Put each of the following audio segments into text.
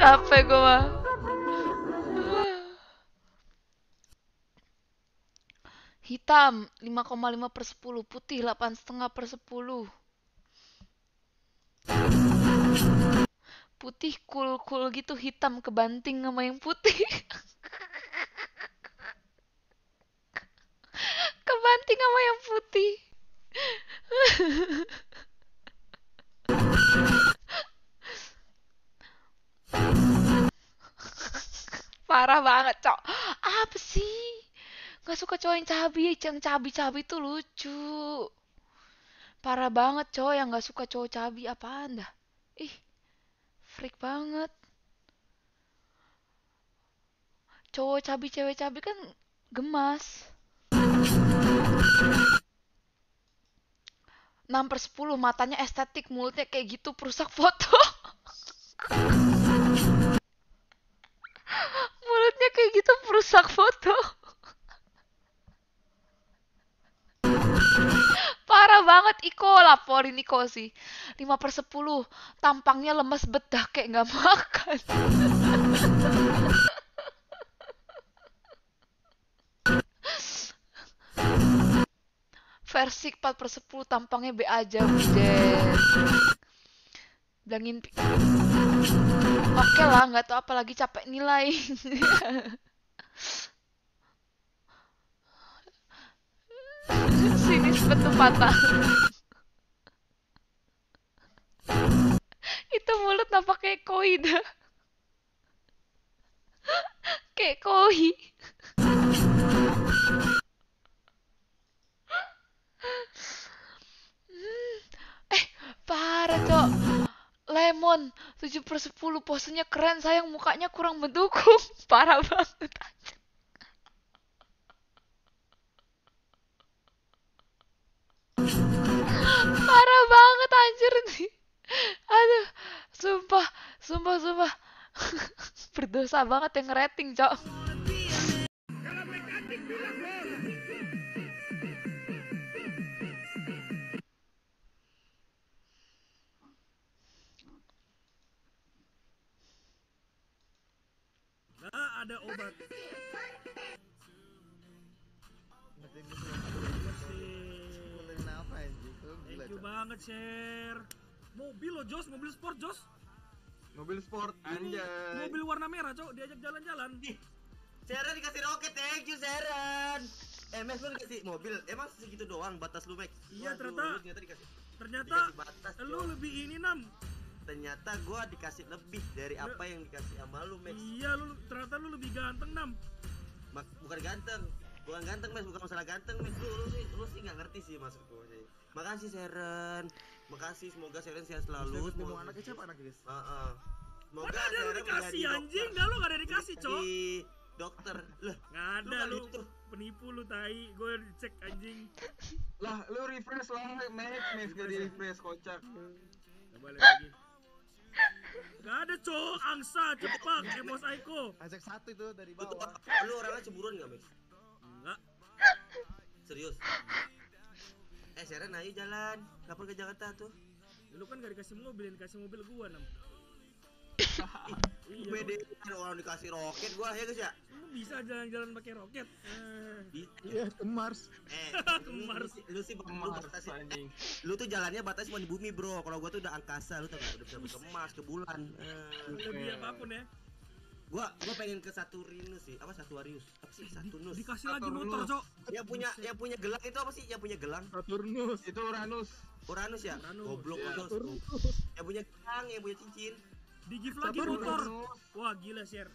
Capek gue mah. Hitam 5,5/10, putih 8,5/10. Putih cool gitu, hitam kebanting sama yang putih. Kebanting sama yang putih. Parah banget, cok. Apa sih? Gak suka cowok yang cabi tuh lucu. Parah banget cowok yang gak suka cowok cabi. Apaan dah? Ih, freak banget. Cowok cabi, cewek cabi kan gemas. 6/10, matanya estetik, mulutnya kayak gitu, perusak foto. Mulutnya kayak gitu, perusak foto. Parah banget, Iko laporin Iko sih. 5/10, tampangnya lemes bedah kayak nggak makan. Versi 4/10, tampangnya B aja, bujet. Bilangin oke lah, nggak tau apa lagi, capek nilai. Sini sepetu patah. Itu mulut nampak kayak koi dah. Kayak koi. Parah cok. Lemon 7/10, posenya keren, sayang mukanya kurang mendukung. Parah banget. Parah banget anjir nih. Aduh, sumpah. Berdosa banget yang ngerating, cok. Nah, ada obat. Thank you banget, share. Mobil lo, Jos, mobil sport, Jos. Mobil sport, anjay. Mobil warna merah, cok, diajak jalan-jalan. Sharon dikasih roket, thank you, Sharon. Max, lo dikasih mobil, emang segitu doang batas lu, Max? Iya, ternyata lu lebih ini, Nam. Ternyata gua dikasih lebih dari apa yang dikasih sama lu, Max. Iya, lu ternyata lu lebih ganteng, Nam. Bukan ganteng. Bukan ganteng, Mas, bukan masalah ganteng, Mas. Lu sih nggak ngerti sih maksudku sih. Makasih Sharon. Makasih, semoga Sharon sehat selalu. Semoga anaknya siapa anak guys? Heeh. Semoga ada yang dikasih anjing, enggak lu enggak ada dikasih, Cok. Dokter. Lah, enggak ada lu. Penipu lu tai, gue dicek anjing. Lah, lu refresh lah, Max gak di refresh kocak. Coba lagi. Gak ada Cok, angsa, cepak, emos Aiko. Ajak satu itu dari bawah. Lu orangnya cemburuan enggak, Max? Enggak. Serius. Sharon, ayo jalan. Lapor ke Jakarta tuh. Lu kan gak dikasih mobil, yang dikasih mobil gua, Nam. Beda orang dikasih roket gua, ya guys ya. Lu bisa jalan-jalan pakai roket. Iya, ke Mars. Ke Mars. Lu sih batas anjing. Lu tuh jalannya batas cuma di bumi, Bro. Kalau gua tuh udah angkasa, lu tuh udah bisa ke Mars, ke bulan. Lebih apapun ya. Gua pengen ke Saturnus sih. Apa Saturnus? Apa sih Saturnus? Dikasih lagi motor, Cok. Yang punya gelang itu apa sih? Yang punya gelang? Saturnus. Itu Uranus. Uranus ya? Goblok lu. Yang punya gelang, yang punya cincin. Di-gift lagi motor. Wah, gila, Sher.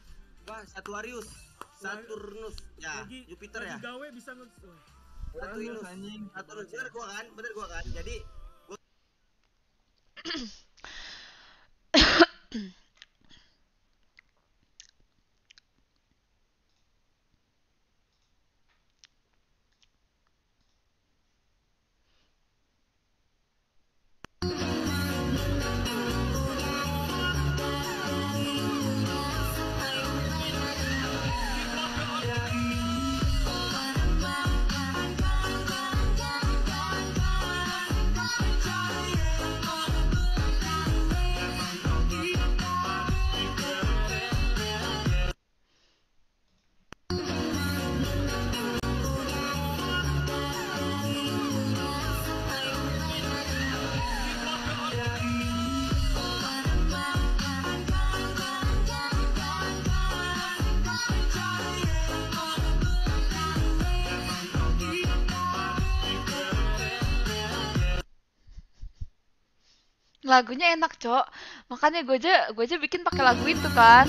Wah, Saturnus. Saturnus. Ya, Jupiter ya. Lagi gawe bisa Saturnus anjing. Saturnus bener gua kan? Jadi gua Lagunya enak, Cok. Makanya gue aja bikin pakai lagu itu kan.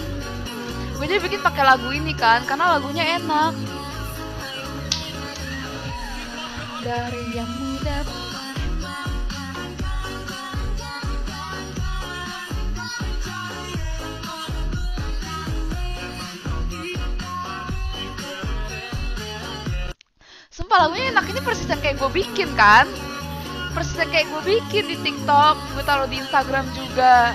Gue aja bikin pakai lagu ini kan, karena lagunya enak. Dari yang muda. Sumpah lagunya enak, ini persisten kayak gue bikin kan. Persisnya kayak gue bikin di TikTok, gue taruh di Instagram juga.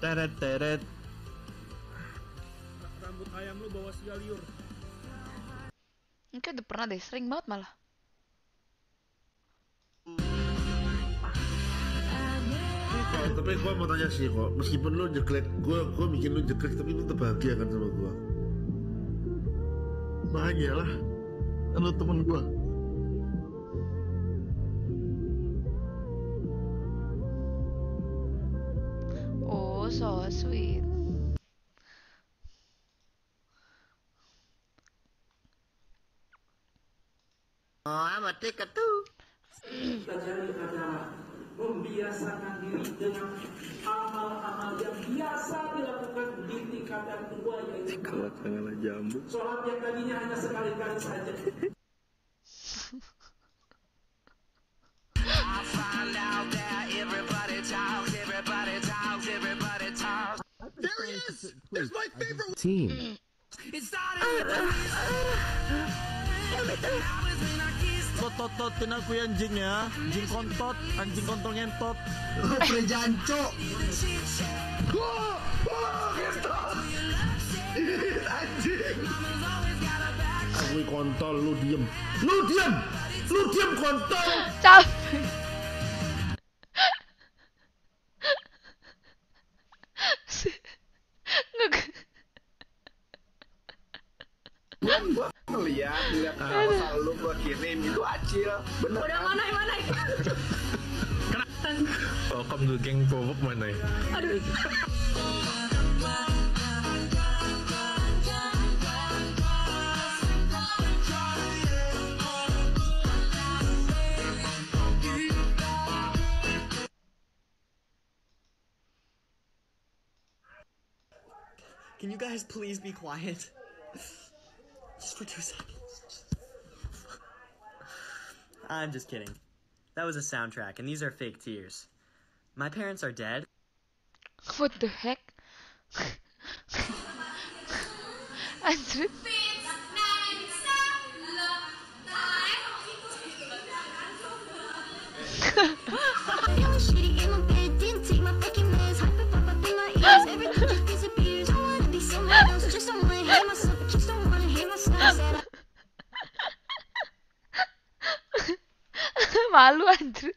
Teret-teret. Ayam lu bawa sial liur. Mungkin udah pernah deh, sering banget malah. Tapi gue mau tanya sih kok, meskipun lu jeklek, gue bikin lu jeklek tapi lu terbahagia kan sama gue. Bahagia lah, lu temen gue. Oh, so sweet. Tiket tuh pelajari adalah membiasakan diri dengan amal-amal yang biasa dilakukan di tingkatan dua, yaitu sholat yang tadinya hanya sekali-kali saja. Team. Tototin aku anjing ya, anjing kontot, anjing kontong entot, kerjaan cok. Anjing. Aku kontol, lu diem, kontol. Capek. Lihat selalu gua kirim itu acil bener. Udah kan? mana Kenakan. Welcome to geng bobok mana. Aduh. Can you guys please be quiet? Just for 2 seconds. I'm just kidding. That was a soundtrack, and these are fake tears. My parents are dead. What the heck? Andrew? Malu Andrew.